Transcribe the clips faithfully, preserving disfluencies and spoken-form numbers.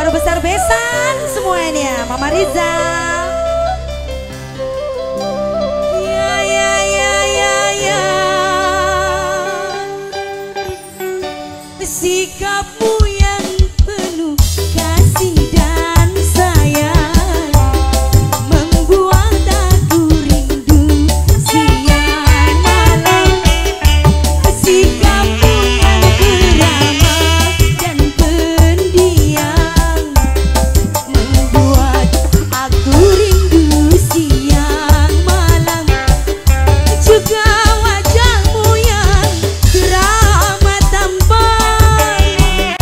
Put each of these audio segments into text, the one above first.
Keluarga besar Besan semuanya, Mama Riza. Ya ya ya ya ya. Sikapmu yang penuh kasih dan sayang membuat aku rindu siang malam. Sikapmu yang beramah dan pendiam membuat aku rindu siang malam. Juga wajahmu yang keramat tampan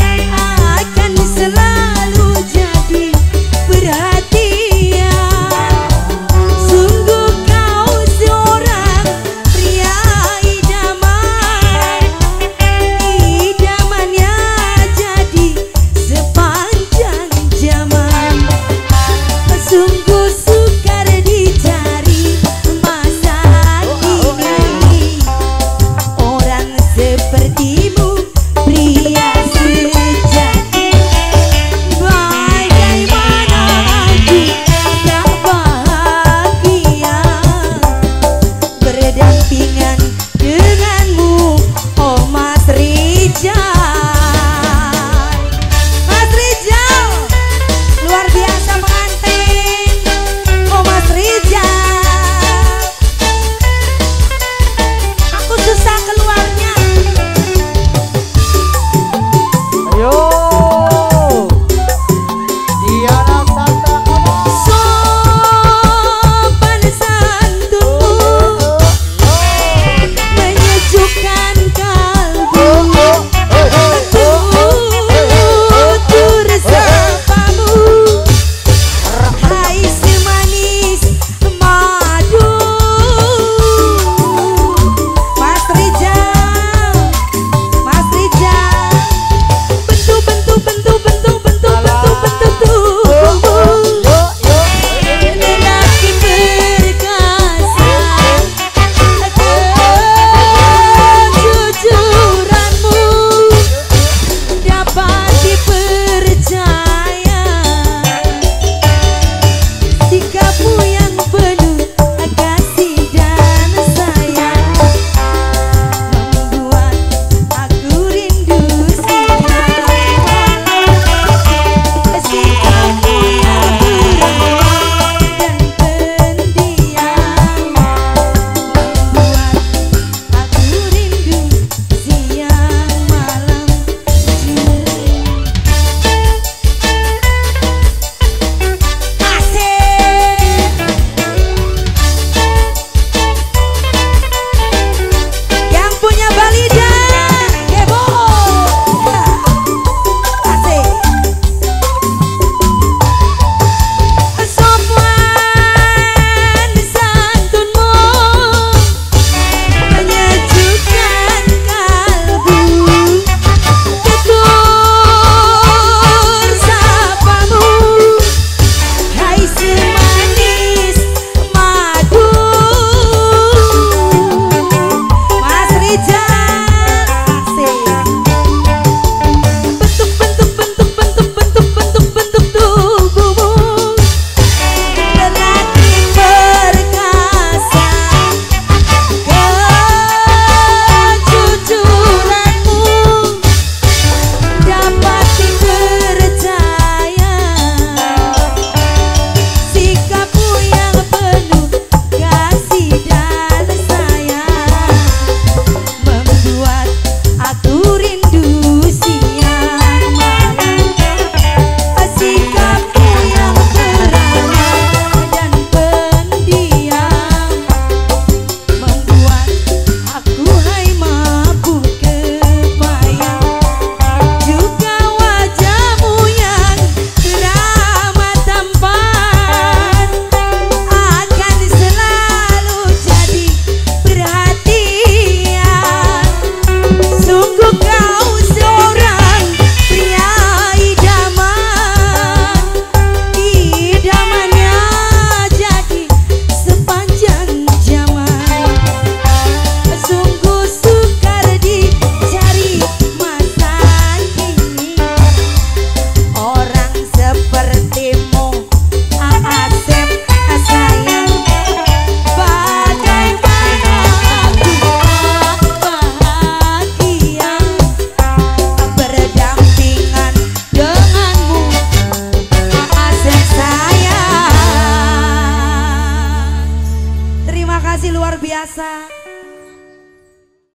rasa